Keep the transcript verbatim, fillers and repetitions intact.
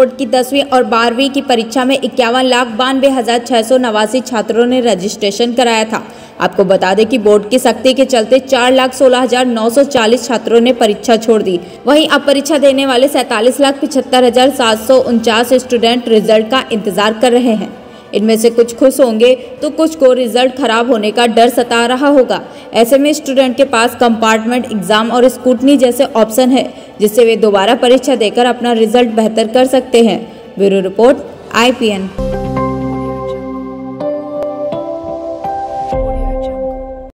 Board की दसवीं और बारहवीं की परीक्षा में इक्यावन लाख बानवे हजार छह सौ नवासी छात्रों ने रजिस्ट्रेशन कराया था। आपको बता दें कि बोर्ड की सख्ती के चलते चार लाख सोलह हजार नौ सौ चालीस छात्रों ने परीक्षा छोड़ दी। वहीं अब परीक्षा देने वाले सैंतालीस लाख पिछहत्तर हजार सात सौ उनचास स्टूडेंट रिजल्ट का इंतजार कर रहे हैं। इनमें से कुछ खुश होंगे तो कुछ को रिजल्ट खराब होने का डर सता रहा होगा। ऐसे में स्टूडेंट के पास कंपार्टमेंट एग्जाम और स्कूटनी जैसे ऑप्शन है, जिससे वे दोबारा परीक्षा देकर अपना रिजल्ट बेहतर कर सकते हैं। Bureau report I P N.